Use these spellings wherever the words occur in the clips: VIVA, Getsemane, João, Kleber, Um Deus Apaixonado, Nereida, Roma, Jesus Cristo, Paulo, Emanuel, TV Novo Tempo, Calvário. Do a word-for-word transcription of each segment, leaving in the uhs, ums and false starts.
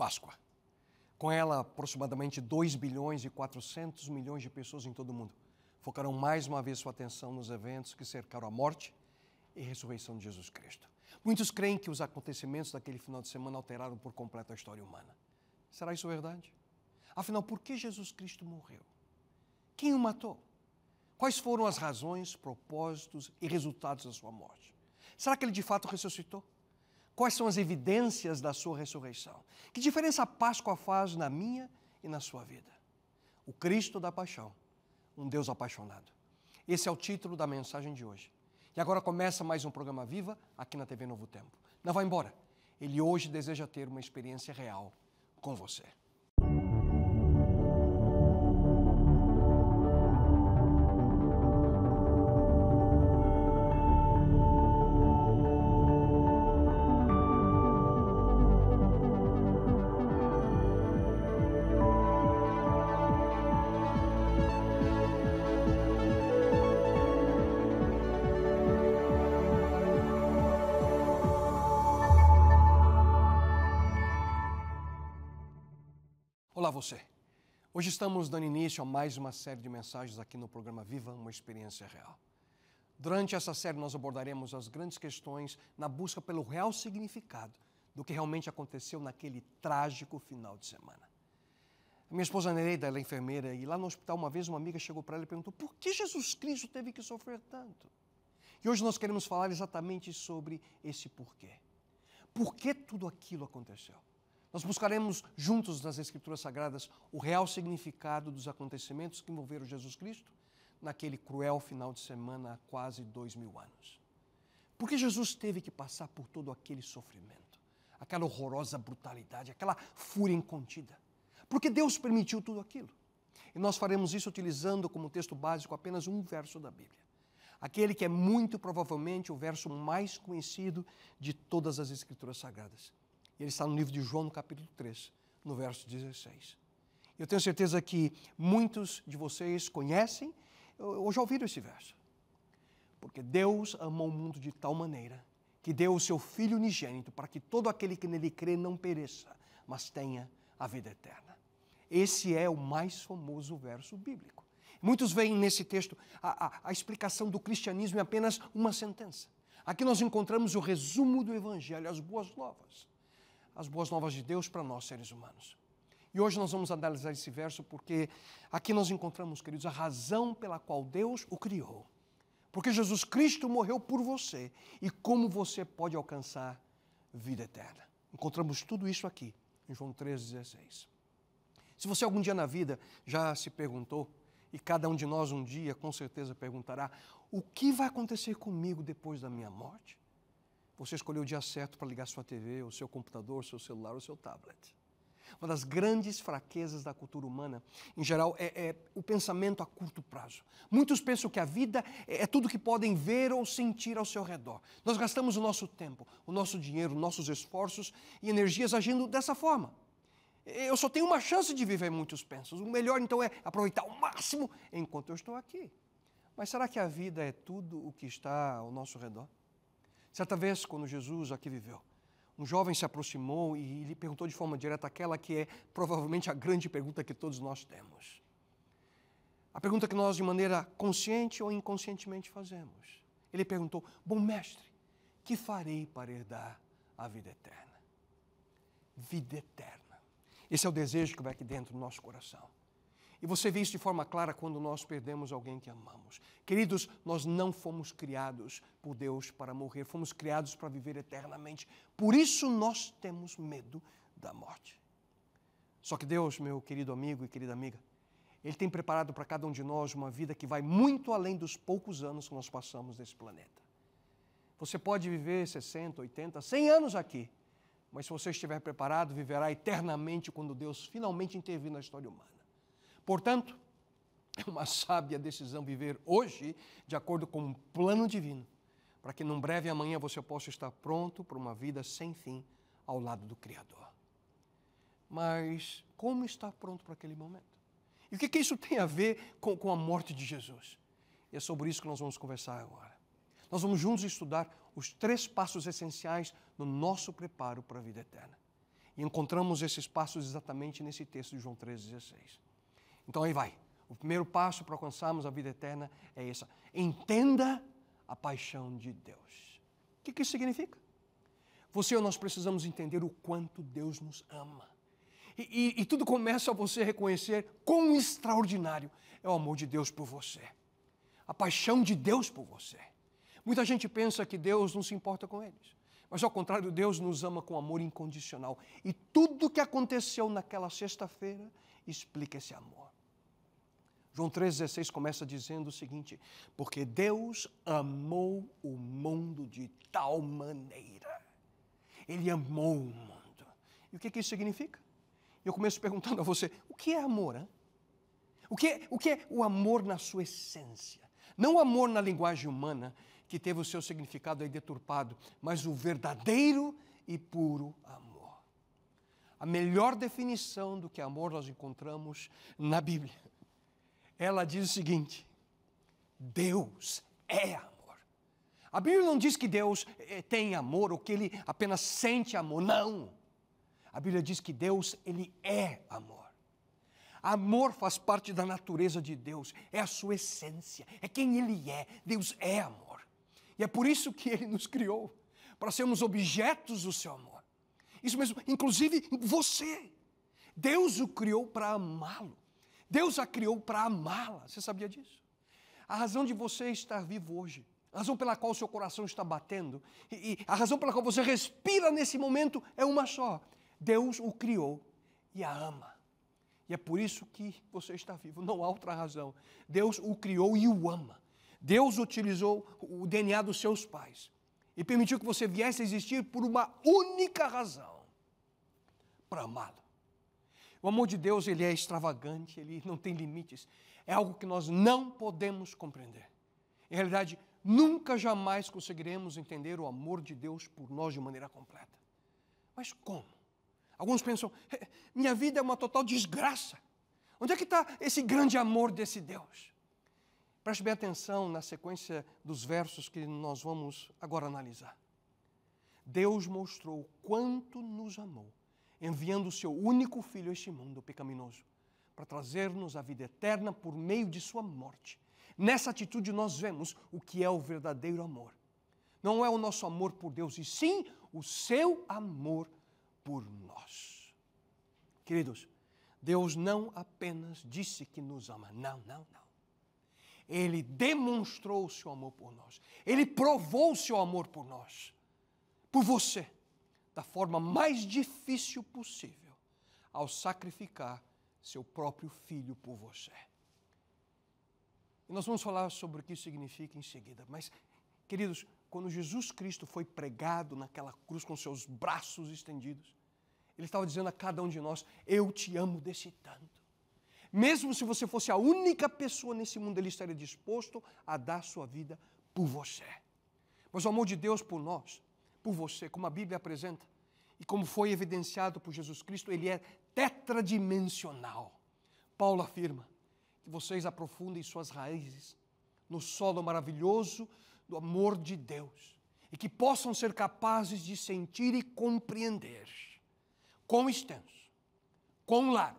Páscoa. Com ela, aproximadamente dois bilhões e quatrocentos milhões de pessoas em todo o mundo focaram mais uma vez sua atenção nos eventos que cercaram a morte e ressurreição de Jesus Cristo. Muitos creem que os acontecimentos daquele final de semana alteraram por completo a história humana. Será isso verdade? Afinal, por que Jesus Cristo morreu? Quem o matou? Quais foram as razões, propósitos e resultados da sua morte? Será que ele de fato ressuscitou? Quais são as evidências da sua ressurreição? Que diferença a Páscoa faz na minha e na sua vida? O Cristo da paixão, um Deus apaixonado. Esse é o título da mensagem de hoje. E agora começa mais um programa Viva, aqui na T V Novo Tempo. Não vá embora. Ele hoje deseja ter uma experiência real com você. Olá você, hoje estamos dando início a mais uma série de mensagens aqui no programa Viva, uma experiência real. Durante essa série nós abordaremos as grandes questões na busca pelo real significado do que realmente aconteceu naquele trágico final de semana. A minha esposa Nereida, ela é enfermeira, e lá no hospital uma vez uma amiga chegou para ela e perguntou: por que Jesus Cristo teve que sofrer tanto? E hoje nós queremos falar exatamente sobre esse porquê. Por que tudo aquilo aconteceu? Nós buscaremos juntos nas Escrituras Sagradas o real significado dos acontecimentos que envolveram Jesus Cristo naquele cruel final de semana há quase dois mil anos. Por que Jesus teve que passar por todo aquele sofrimento, aquela horrorosa brutalidade, aquela fúria incontida? Por que Deus permitiu tudo aquilo? E nós faremos isso utilizando como texto básico apenas um verso da Bíblia. Aquele que é muito provavelmente o verso mais conhecido de todas as Escrituras Sagradas. Ele está no livro de João, no capítulo três, no verso dezesseis. Eu tenho certeza que muitos de vocês conhecem ou já ouviram esse verso. Porque Deus amou o mundo de tal maneira que deu o seu Filho unigênito para que todo aquele que nele crê não pereça, mas tenha a vida eterna. Esse é o mais famoso verso bíblico. Muitos veem nesse texto a, a, a explicação do cristianismo em apenas uma sentença. Aqui nós encontramos o resumo do Evangelho, as boas novas. As boas novas de Deus para nós, seres humanos. E hoje nós vamos analisar esse verso porque aqui nós encontramos, queridos, a razão pela qual Deus o criou. Porque Jesus Cristo morreu por você e como você pode alcançar vida eterna. Encontramos tudo isso aqui, em João três, dezesseis. Se você algum dia na vida já se perguntou, e cada um de nós um dia com certeza perguntará, o que vai acontecer comigo depois da minha morte? Você escolheu o dia certo para ligar sua T V, o seu computador, o seu celular, o seu tablet. Uma das grandes fraquezas da cultura humana, em geral, é, é o pensamento a curto prazo. Muitos pensam que a vida é tudo que podem ver ou sentir ao seu redor. Nós gastamos o nosso tempo, o nosso dinheiro, nossos esforços e energias agindo dessa forma. Eu só tenho uma chance de viver, muitos pensam. O melhor, então, é aproveitar ao máximo enquanto eu estou aqui. Mas será que a vida é tudo o que está ao nosso redor? Certa vez, quando Jesus aqui viveu, um jovem se aproximou e lhe perguntou de forma direta aquela que é provavelmente a grande pergunta que todos nós temos. A pergunta que nós, de maneira consciente ou inconscientemente, fazemos. Ele perguntou: bom mestre, que farei para herdar a vida eterna? Vida eterna. Esse é o desejo que vai aqui dentro do nosso coração. E você vê isso de forma clara quando nós perdemos alguém que amamos. Queridos, nós não fomos criados por Deus para morrer, fomos criados para viver eternamente. Por isso nós temos medo da morte. Só que Deus, meu querido amigo e querida amiga, Ele tem preparado para cada um de nós uma vida que vai muito além dos poucos anos que nós passamos nesse planeta. Você pode viver sessenta, oitenta, cem anos aqui, mas se você estiver preparado, viverá eternamente quando Deus finalmente intervir na história humana. Portanto, é uma sábia decisão viver hoje de acordo com um plano divino, para que num breve amanhã você possa estar pronto para uma vida sem fim ao lado do Criador. Mas como estar pronto para aquele momento? E o que, que isso tem a ver com, com a morte de Jesus? E é sobre isso que nós vamos conversar agora. Nós vamos juntos estudar os três passos essenciais no nosso preparo para a vida eterna. E encontramos esses passos exatamente nesse texto de João treze, dezesseis. Então aí vai. O primeiro passo para alcançarmos a vida eterna é essa. Entenda a paixão de Deus. O que, que isso significa? Você ou nós precisamos entender o quanto Deus nos ama. E, e, e tudo começa a você reconhecer quão extraordinário é o amor de Deus por você. A paixão de Deus por você. Muita gente pensa que Deus não se importa com eles. Mas ao contrário, Deus nos ama com amor incondicional. E tudo o que aconteceu naquela sexta-feira explica esse amor. João treze, dezesseis começa dizendo o seguinte: porque Deus amou o mundo de tal maneira. Ele amou o mundo. E o que, que isso significa? Eu começo perguntando a você, o que é amor? Hein? O que é, o que é o amor na sua essência? Não o amor na linguagem humana, que teve o seu significado aí deturpado, mas o verdadeiro e puro amor. A melhor definição do que é amor nós encontramos na Bíblia. Ela diz o seguinte: Deus é amor. A Bíblia não diz que Deus tem amor ou que Ele apenas sente amor, não. A Bíblia diz que Deus, Ele é amor. Amor faz parte da natureza de Deus, é a sua essência, é quem Ele é. Deus é amor. E é por isso que Ele nos criou, para sermos objetos do seu amor. Isso mesmo, inclusive você. Deus o criou para amá-lo. Deus a criou para amá-la. Você sabia disso? A razão de você estar vivo hoje, a razão pela qual seu coração está batendo, e, e a razão pela qual você respira nesse momento é uma só. Deus o criou e a ama. E é por isso que você está vivo. Não há outra razão. Deus o criou e o ama. Deus utilizou o D N A dos seus pais e permitiu que você viesse a existir por uma única razão: para amá-lo. O amor de Deus, ele é extravagante, ele não tem limites. É algo que nós não podemos compreender. Em realidade, nunca jamais conseguiremos entender o amor de Deus por nós de maneira completa. Mas como? Alguns pensam, minha vida é uma total desgraça. Onde é que está esse grande amor desse Deus? Preste bem atenção na sequência dos versos que nós vamos agora analisar. Deus mostrou quanto nos amou, enviando o seu único filho a este mundo pecaminoso, para trazer-nos a vida eterna por meio de sua morte. Nessa atitude nós vemos o que é o verdadeiro amor. Não é o nosso amor por Deus, e sim o seu amor por nós. Queridos, Deus não apenas disse que nos ama, não, não, não. Ele demonstrou o seu amor por nós. Ele provou o seu amor por nós, por você, da forma mais difícil possível, ao sacrificar seu próprio filho por você. E nós vamos falar sobre o que isso significa em seguida. Mas, queridos, quando Jesus Cristo foi pregado naquela cruz com seus braços estendidos, Ele estava dizendo a cada um de nós: eu te amo desse tanto. Mesmo se você fosse a única pessoa nesse mundo, Ele estaria disposto a dar sua vida por você. Mas o amor de Deus por nós, por você, como a Bíblia apresenta, e como foi evidenciado por Jesus Cristo, ele é tetradimensional. Paulo afirma que vocês aprofundem suas raízes no solo maravilhoso do amor de Deus, e que possam ser capazes de sentir e compreender quão extenso, quão largo,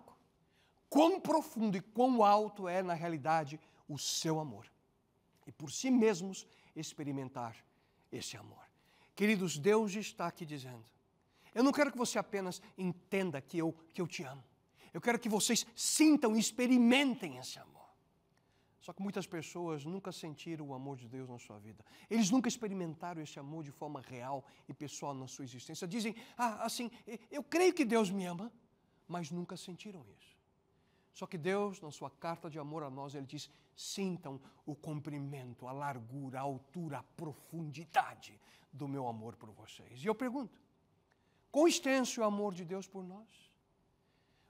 quão profundo e quão alto é, na realidade, o seu amor. E por si mesmos experimentar esse amor. Queridos, Deus está aqui dizendo: eu não quero que você apenas entenda que eu, que eu te amo. Eu quero que vocês sintam e experimentem esse amor. Só que muitas pessoas nunca sentiram o amor de Deus na sua vida. Eles nunca experimentaram esse amor de forma real e pessoal na sua existência. Dizem, ah, assim, eu creio que Deus me ama, mas nunca sentiram isso. Só que Deus, na sua carta de amor a nós, Ele diz: sintam o comprimento, a largura, a altura, a profundidade do meu amor por vocês. E eu pergunto, quão extenso é o amor de Deus por nós?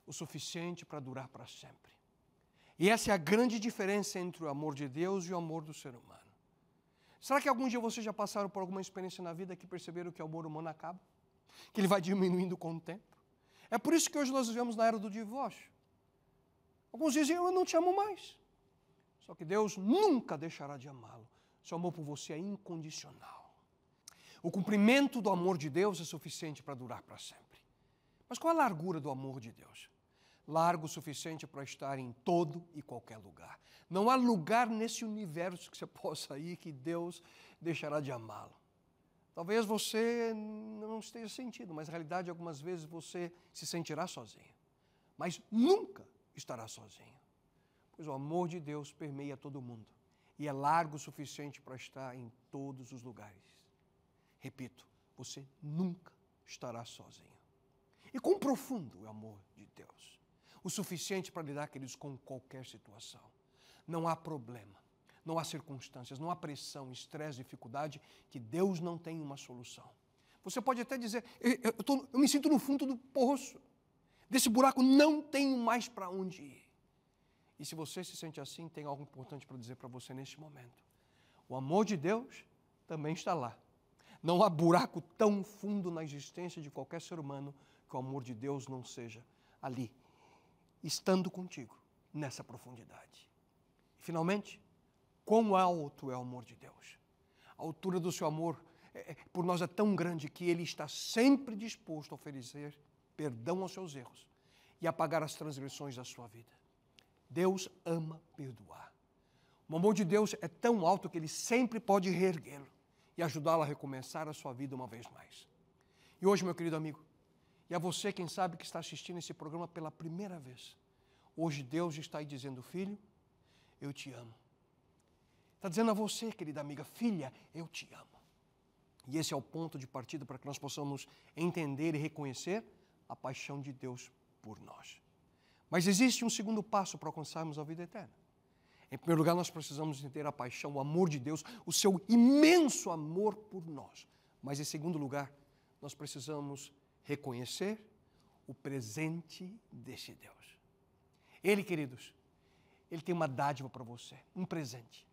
O suficiente para durar para sempre. E essa é a grande diferença entre o amor de Deus e o amor do ser humano. Será que algum dia vocês já passaram por alguma experiência na vida que perceberam que o amor humano acaba? Que ele vai diminuindo com o tempo? É por isso que hoje nós vivemos na era do divórcio. Alguns dizem, eu não te amo mais. Só que Deus nunca deixará de amá-lo. Seu amor por você é incondicional. O cumprimento do amor de Deus é suficiente para durar para sempre. Mas qual a largura do amor de Deus? Largo o suficiente para estar em todo e qualquer lugar. Não há lugar nesse universo que você possa ir que Deus deixará de amá-lo. Talvez você não esteja sentindo, mas na realidade algumas vezes você se sentirá sozinho. Mas nunca estará sozinho. Pois o amor de Deus permeia todo mundo. E é largo o suficiente para estar em todos os lugares. Repito, você nunca estará sozinho. E quão profundo é o amor de Deus. O suficiente para lidar, queridos, com qualquer situação. Não há problema, não há circunstâncias, não há pressão, estresse, dificuldade, que Deus não tem uma solução. Você pode até dizer, eu, eu, tô, eu me sinto no fundo do poço, desse buraco não tenho mais para onde ir. E se você se sente assim, tem algo importante para dizer para você neste momento. O amor de Deus também está lá. Não há buraco tão fundo na existência de qualquer ser humano que o amor de Deus não seja ali, estando contigo nessa profundidade. E, finalmente, quão alto é o amor de Deus? A altura do seu amor é, por nós é tão grande que Ele está sempre disposto a oferecer perdão aos seus erros e a pagar as transgressões da sua vida. Deus ama perdoar. O amor de Deus é tão alto que Ele sempre pode reerguê-lo e ajudá-lo a recomeçar a sua vida uma vez mais. E hoje, meu querido amigo, e a você, quem sabe, que está assistindo esse programa pela primeira vez, hoje Deus está aí dizendo, filho, eu te amo. Está dizendo a você, querida amiga, filha, eu te amo. E esse é o ponto de partida para que nós possamos entender e reconhecer a paixão de Deus por nós. Mas existe um segundo passo para alcançarmos a vida eterna. Em primeiro lugar, nós precisamos entender a paixão, o amor de Deus, o seu imenso amor por nós. Mas em segundo lugar, nós precisamos reconhecer o presente deste Deus. Ele, queridos, Ele tem uma dádiva para você, um presente.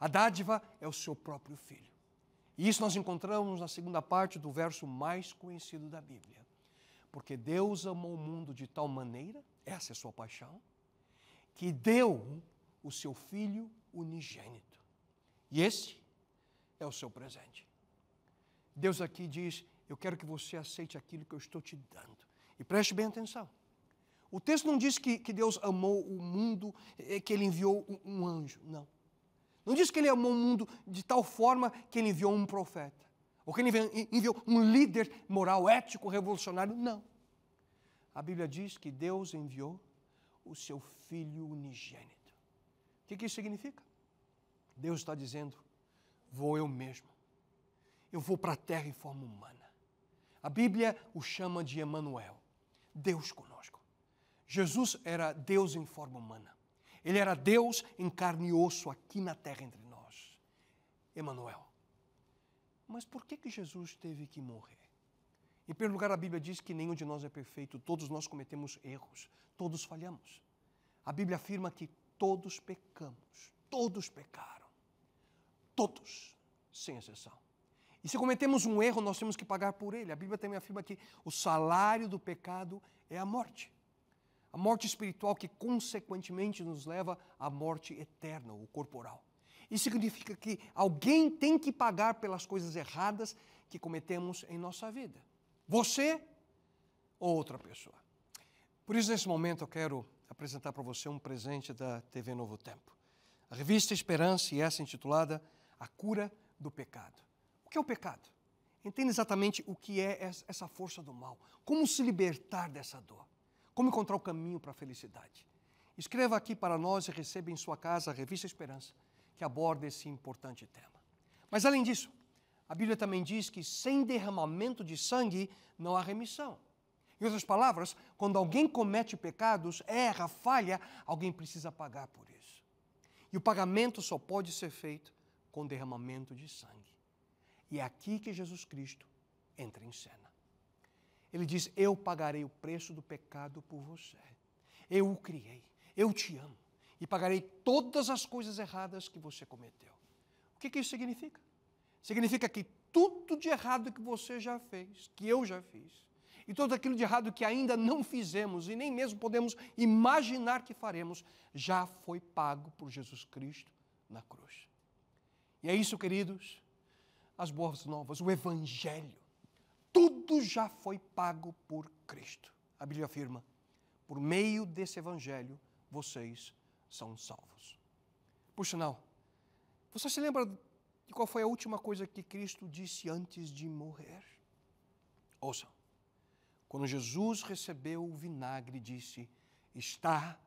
A dádiva é o seu próprio Filho. E isso nós encontramos na segunda parte do verso mais conhecido da Bíblia. Porque Deus amou o mundo de tal maneira, essa é a sua paixão, que deu o seu Filho unigênito. E esse é o seu presente. Deus aqui diz, eu quero que você aceite aquilo que eu estou te dando. E preste bem atenção. O texto não diz que, que Deus amou o mundo, que Ele enviou um, um anjo, não. Não diz que Ele amou o mundo de tal forma que Ele enviou um profeta, ou que Ele enviou um líder moral, ético, revolucionário, não. A Bíblia diz que Deus enviou o seu Filho unigênito. O que, que isso significa? Deus está dizendo, vou eu mesmo. Eu vou para a terra em forma humana. A Bíblia o chama de Emanuel, Deus conosco. Jesus era Deus em forma humana. Ele era Deus em carne e osso aqui na terra entre nós. Emanuel. Mas por que que Jesus teve que morrer? Em primeiro lugar, a Bíblia diz que nenhum de nós é perfeito, todos nós cometemos erros, todos falhamos. A Bíblia afirma que todos pecamos, todos pecaram. Todos, sem exceção. E se cometemos um erro, nós temos que pagar por ele. A Bíblia também afirma que o salário do pecado é a morte. A morte espiritual que, consequentemente, nos leva à morte eterna, ou corporal. Isso significa que alguém tem que pagar pelas coisas erradas que cometemos em nossa vida. Você ou outra pessoa. Por isso, nesse momento, eu quero apresentar para você um presente da T V Novo Tempo. A revista Esperança, e essa intitulada A Cura do Pecado. O que é o pecado? Entenda exatamente o que é essa força do mal. Como se libertar dessa dor. Como encontrar o caminho para a felicidade. Escreva aqui para nós e receba em sua casa a revista Esperança, que aborda esse importante tema. Mas além disso, a Bíblia também diz que sem derramamento de sangue não há remissão. Em outras palavras, quando alguém comete pecados, erra, falha, alguém precisa pagar por isso. E o pagamento só pode ser feito com derramamento de sangue. E é aqui que Jesus Cristo entra em cena. Ele diz, eu pagarei o preço do pecado por você. Eu o criei, eu te amo. E pagarei todas as coisas erradas que você cometeu. O que, que isso significa? Significa que tudo de errado que você já fez, que eu já fiz, e tudo aquilo de errado que ainda não fizemos, e nem mesmo podemos imaginar que faremos, já foi pago por Jesus Cristo na cruz. E é isso, queridos, as boas novas, o Evangelho. tudo já foi pago por Cristo. A Bíblia afirma, por meio desse evangelho, vocês são salvos. Por sinal, você se lembra de qual foi a última coisa que Cristo disse antes de morrer? Ouça, quando Jesus recebeu o vinagre, disse, está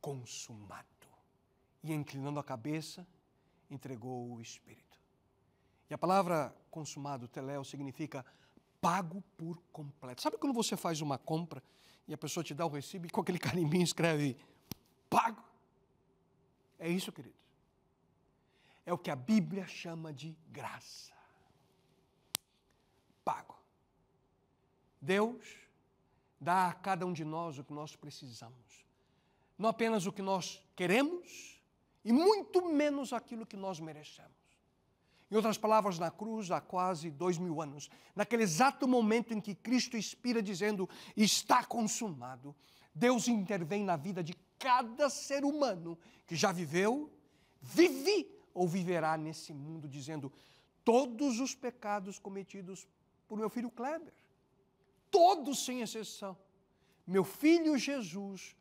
consumado. E inclinando a cabeça, entregou o Espírito. E a palavra consumado, teleo, significa pago por completo. Sabe quando você faz uma compra e a pessoa te dá o recibo e com aquele carimbinho escreve, pago? É isso, querido. É o que a Bíblia chama de graça. Pago. Deus dá a cada um de nós o que nós precisamos. Não apenas o que nós queremos e muito menos aquilo que nós merecemos. Em outras palavras, na cruz, há quase dois mil anos, naquele exato momento em que Cristo expira dizendo, está consumado, Deus intervém na vida de cada ser humano que já viveu, vive ou viverá nesse mundo, dizendo, todos os pecados cometidos por meu filho Kleber, todos sem exceção, meu filho Jesus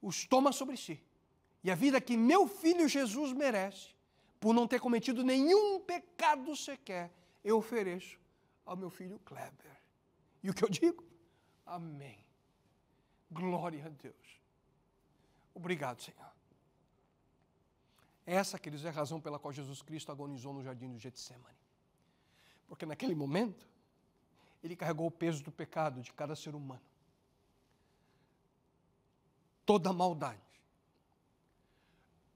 os toma sobre si. E a vida que meu filho Jesus merece, por não ter cometido nenhum pecado sequer, eu ofereço ao meu filho Kleber. E o que eu digo? Amém. Glória a Deus. Obrigado, Senhor. Essa, queridos, é a razão pela qual Jesus Cristo agonizou no jardim do Getsemane. Porque naquele momento, ele carregou o peso do pecado de cada ser humano. Toda maldade,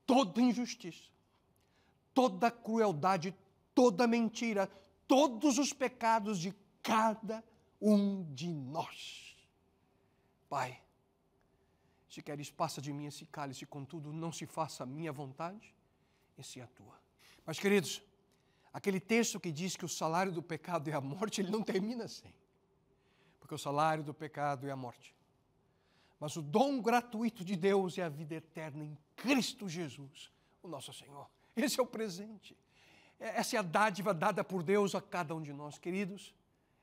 toda injustiça, toda crueldade, toda mentira, todos os pecados de cada um de nós. Pai, se queres, passa de mim esse cálice, contudo, não se faça a minha vontade, e sim a tua. Mas, queridos, aquele texto que diz que o salário do pecado é a morte, ele não termina assim. Porque o salário do pecado é a morte. Mas o dom gratuito de Deus é a vida eterna em Cristo Jesus, o nosso Senhor. Esse é o presente. Essa é a dádiva dada por Deus a cada um de nós, queridos.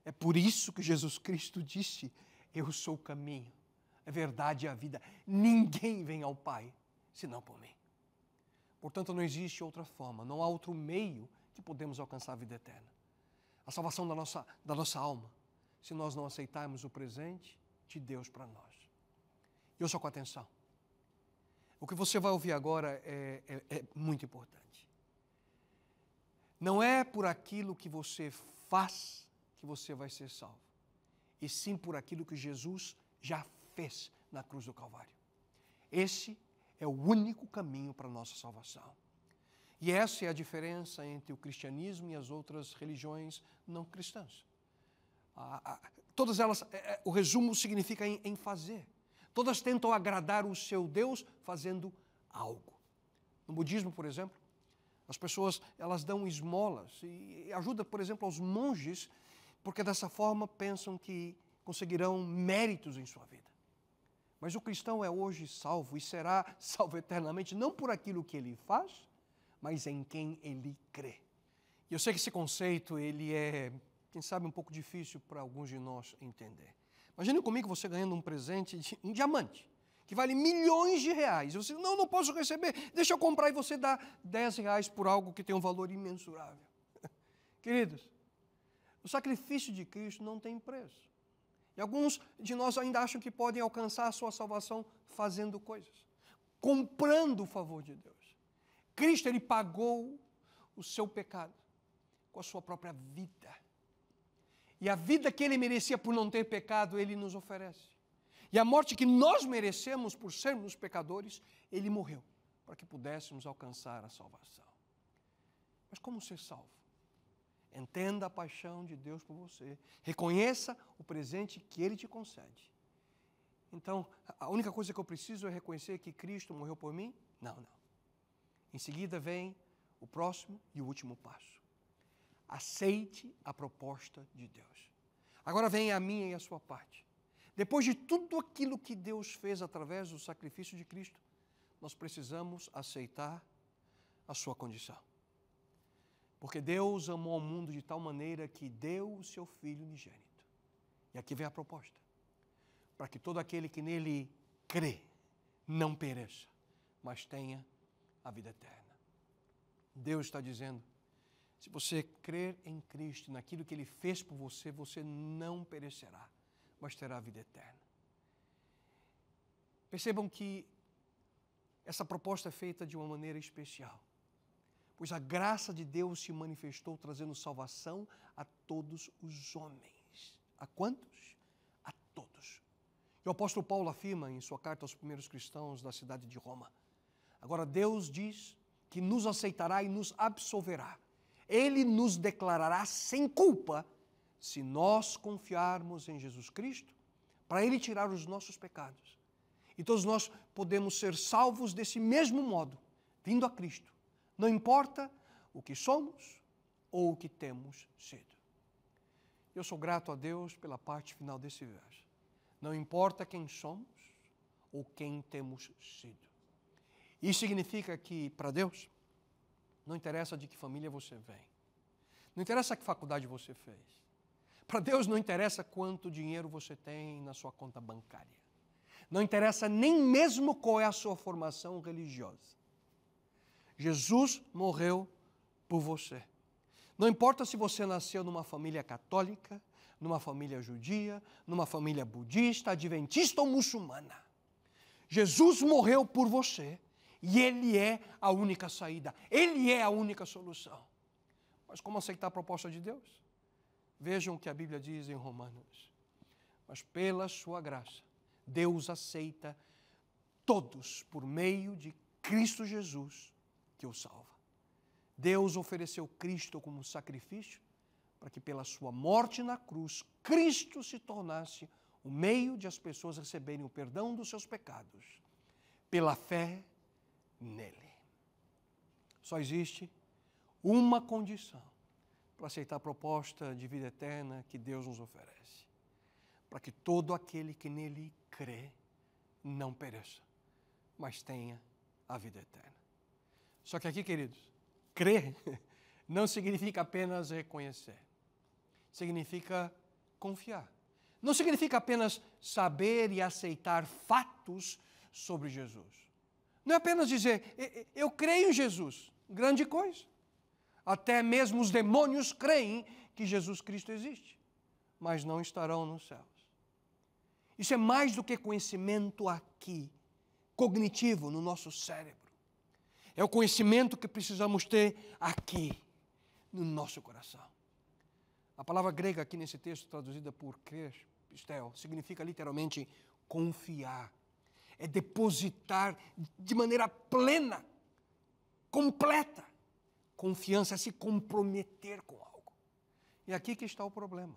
É por isso que Jesus Cristo disse, eu sou o caminho, a verdade é a vida. Ninguém vem ao Pai, senão por mim. Portanto, não existe outra forma, não há outro meio que podemos alcançar a vida eterna. A salvação da nossa, da nossa alma, se nós não aceitarmos o presente de Deus para nós. E ouça com atenção. O que você vai ouvir agora é, é, é muito importante. Não é por aquilo que você faz que você vai ser salvo, e sim por aquilo que Jesus já fez. fez na cruz do Calvário. Esse é o único caminho para a nossa salvação. E essa é a diferença entre o cristianismo e as outras religiões não cristãs. Ah, ah, todas elas, eh, o resumo significa em, em fazer. Todas tentam agradar o seu Deus fazendo algo. No budismo, por exemplo, as pessoas elas dão esmolas e, e ajuda, por exemplo, aos monges, porque dessa forma pensam que conseguirão méritos em sua vida. Mas o cristão é hoje salvo e será salvo eternamente, não por aquilo que ele faz, mas em quem ele crê. E eu sei que esse conceito, ele é, quem sabe, um pouco difícil para alguns de nós entender. Imagine comigo você ganhando um presente, de, um diamante, que vale milhões de reais. Você não, não posso receber, deixa eu comprar, e você dá dez reais por algo que tem um valor imensurável. Queridos, o sacrifício de Cristo não tem preço. E alguns de nós ainda acham que podem alcançar a sua salvação fazendo coisas, comprando o favor de Deus. Cristo, ele pagou o seu pecado com a sua própria vida. E a vida que ele merecia por não ter pecado, ele nos oferece. E a morte que nós merecemos por sermos pecadores, ele morreu para que pudéssemos alcançar a salvação. Mas como ser salvo? Entenda a paixão de Deus por você. Reconheça o presente que Ele te concede. Então, a única coisa que eu preciso é reconhecer que Cristo morreu por mim? Não, não. Em seguida vem o próximo e o último passo. Aceite a proposta de Deus. Agora vem a minha e a sua parte. Depois de tudo aquilo que Deus fez através do sacrifício de Cristo, nós precisamos aceitar a sua condição. Porque Deus amou o mundo de tal maneira que deu o seu Filho unigênito, E aqui vem a proposta. Para que todo aquele que nele crê não pereça, mas tenha a vida eterna. Deus está dizendo, se você crer em Cristo, naquilo que Ele fez por você, você não perecerá, mas terá a vida eterna. Percebam que essa proposta é feita de uma maneira especial, pois a graça de Deus se manifestou trazendo salvação a todos os homens. A quantos? A todos. E o apóstolo Paulo afirma em sua carta aos primeiros cristãos da cidade de Roma, agora Deus diz que nos aceitará e nos absolverá. Ele nos declarará sem culpa se nós confiarmos em Jesus Cristo para Ele tirar os nossos pecados. E todos nós podemos ser salvos desse mesmo modo, vindo a Cristo. Não importa o que somos ou o que temos sido. Eu sou grato a Deus pela parte final desse verso. Não importa quem somos ou quem temos sido. Isso significa que, para Deus, não interessa de que família você vem. Não interessa que faculdade você fez. Para Deus não interessa quanto dinheiro você tem na sua conta bancária. Não interessa nem mesmo qual é a sua formação religiosa. Jesus morreu por você. Não importa se você nasceu numa família católica, numa família judia, numa família budista, adventista ou muçulmana. Jesus morreu por você. E Ele é a única saída. Ele é a única solução. Mas como aceitar a proposta de Deus? Vejam o que a Bíblia diz em Romanos. Mas pela sua graça, Deus aceita todos por meio de Cristo Jesus que o salva. Deus ofereceu Cristo como sacrifício para que pela sua morte na cruz, Cristo se tornasse o meio de as pessoas receberem o perdão dos seus pecados. Pela fé nele. Só existe uma condição para aceitar a proposta de vida eterna que Deus nos oferece. Para que todo aquele que nele crê não pereça, mas tenha a vida eterna. Só que aqui, queridos, crer não significa apenas reconhecer. Significa confiar. Não significa apenas saber e aceitar fatos sobre Jesus. Não é apenas dizer, eu creio em Jesus, grande coisa. Até mesmo os demônios creem que Jesus Cristo existe, mas não estarão nos céus. Isso é mais do que conhecimento aqui, cognitivo no nosso cérebro. É o conhecimento que precisamos ter aqui, no nosso coração. A palavra grega aqui nesse texto, traduzida por crer, pistel, significa literalmente confiar. É depositar de maneira plena, completa, confiança, é se comprometer com algo. E aqui que está o problema.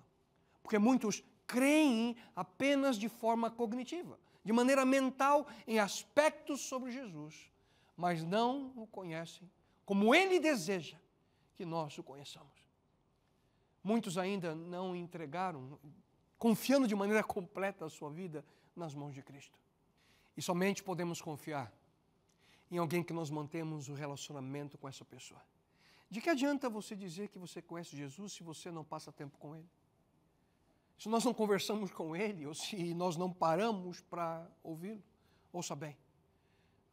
Porque muitos creem apenas de forma cognitiva, de maneira mental, em aspectos sobre Jesus, mas não o conhecem como Ele deseja que nós o conheçamos. Muitos ainda não entregaram, confiando de maneira completa a sua vida nas mãos de Cristo. E somente podemos confiar em alguém que nós mantemos o relacionamento com essa pessoa. De que adianta você dizer que você conhece Jesus se você não passa tempo com Ele? Se nós não conversamos com Ele, ou se nós não paramos para ouvi-lo, ouça bem.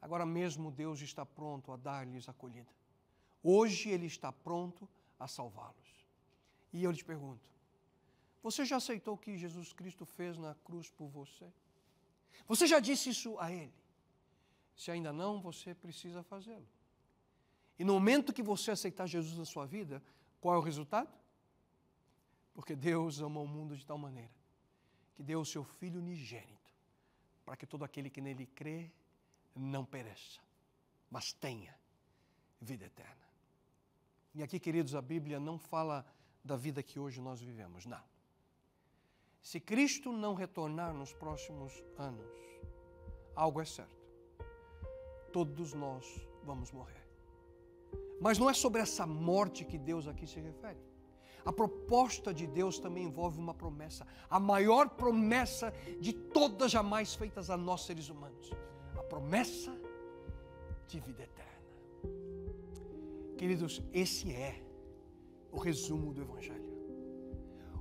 Agora mesmo Deus está pronto a dar-lhes acolhida. Hoje Ele está pronto a salvá-los. E eu lhe pergunto, você já aceitou o que Jesus Cristo fez na cruz por você? Você já disse isso a Ele? Se ainda não, você precisa fazê-lo. E no momento que você aceitar Jesus na sua vida, qual é o resultado? Porque Deus ama o mundo de tal maneira que deu o seu Filho unigênito para que todo aquele que nele crê não pereça, mas tenha vida eterna. E aqui, queridos, a Bíblia não fala da vida que hoje nós vivemos, não. Se Cristo não retornar nos próximos anos, algo é certo. Todos nós vamos morrer. Mas não é sobre essa morte que Deus aqui se refere. A proposta de Deus também envolve uma promessa. A maior promessa de todas jamais feitas a nós seres humanos. A promessa de vida eterna. Queridos, esse é o resumo do Evangelho.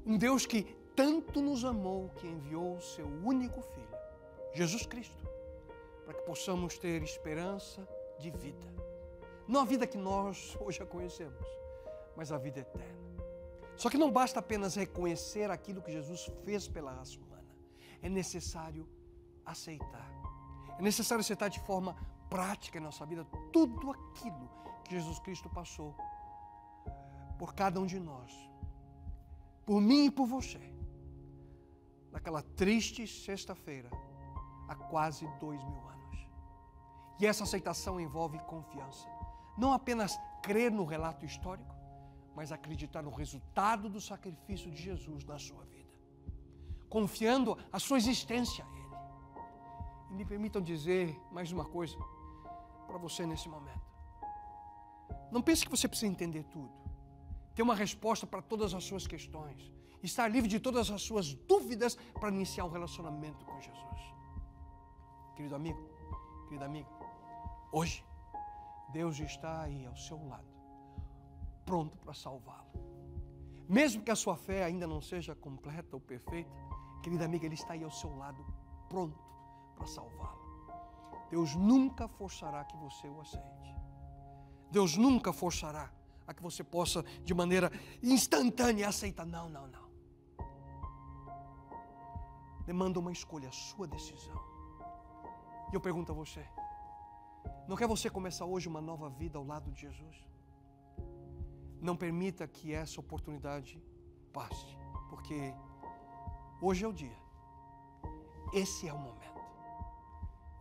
Um Deus que tanto nos amou que enviou o seu único Filho, Jesus Cristo, para que possamos ter esperança de vida. Não a vida que nós hoje a conhecemos, mas a vida eterna. Só que não basta apenas reconhecer aquilo que Jesus fez pela raça humana. É necessário aceitar. É necessário aceitar de forma prática em nossa vida tudo aquilo que Jesus Cristo passou por cada um de nós, por mim e por você, naquela triste sexta-feira, há quase dois mil anos. E essa aceitação envolve confiança. Não apenas crer no relato histórico, mas acreditar no resultado do sacrifício de Jesus na sua vida, confiando a sua existência a Ele. E me permitam dizer mais uma coisa para você nesse momento. Não pense que você precisa entender tudo, ter uma resposta para todas as suas questões, estar livre de todas as suas dúvidas para iniciar um relacionamento com Jesus. Querido amigo, querida amiga, hoje Deus está aí ao seu lado, pronto para salvá-lo. Mesmo que a sua fé ainda não seja completa ou perfeita, querida amiga, Ele está aí ao seu lado, pronto para salvá-lo. Deus nunca forçará que você o aceite. Deus nunca forçará a que você possa, de maneira instantânea, aceitar. Não, não, não. Demanda uma escolha, a sua decisão. E eu pergunto a você, não quer você começar hoje uma nova vida ao lado de Jesus? Não permita que essa oportunidade passe, porque hoje é o dia, esse é o momento.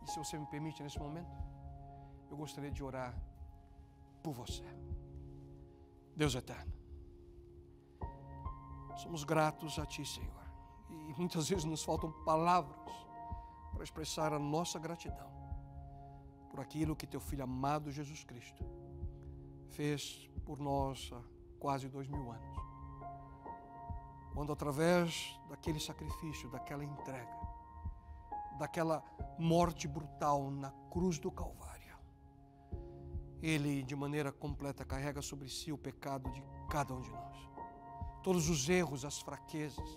E se você me permite nesse momento, eu gostaria de orar por você. Deus eterno, somos gratos a Ti, Senhor, e muitas vezes nos faltam palavras para expressar a nossa gratidão por aquilo que Teu Filho amado Jesus Cristo fez por nós há quase dois mil anos, quando através daquele sacrifício, daquela entrega, daquela morte brutal na cruz do Calvário, Ele de maneira completa carrega sobre si o pecado de cada um de nós, todos os erros, as fraquezas,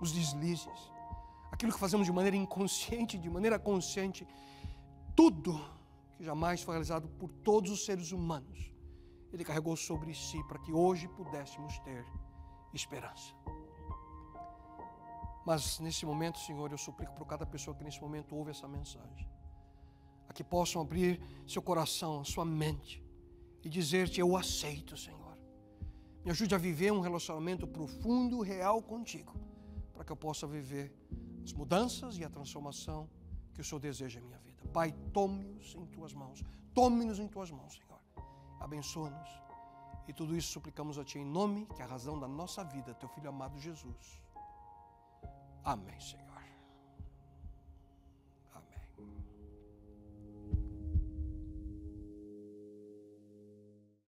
os deslizes, aquilo que fazemos de maneira inconsciente, de maneira consciente, tudo que jamais foi realizado por todos os seres humanos, Ele carregou sobre si para que hoje pudéssemos ter esperança. Mas nesse momento, Senhor, eu suplico por cada pessoa que nesse momento ouve essa mensagem, a que possam abrir seu coração, a sua mente e dizer-te, eu aceito, Senhor. Me ajude a viver um relacionamento profundo, real contigo, para que eu possa viver as mudanças e a transformação que o Senhor deseja em minha vida. Pai, tome-nos em Tuas mãos. Tome-nos em Tuas mãos, Senhor. Abençoa-nos e tudo isso suplicamos a Ti em nome, que é a razão da nossa vida, Teu Filho amado Jesus. Amém, Senhor.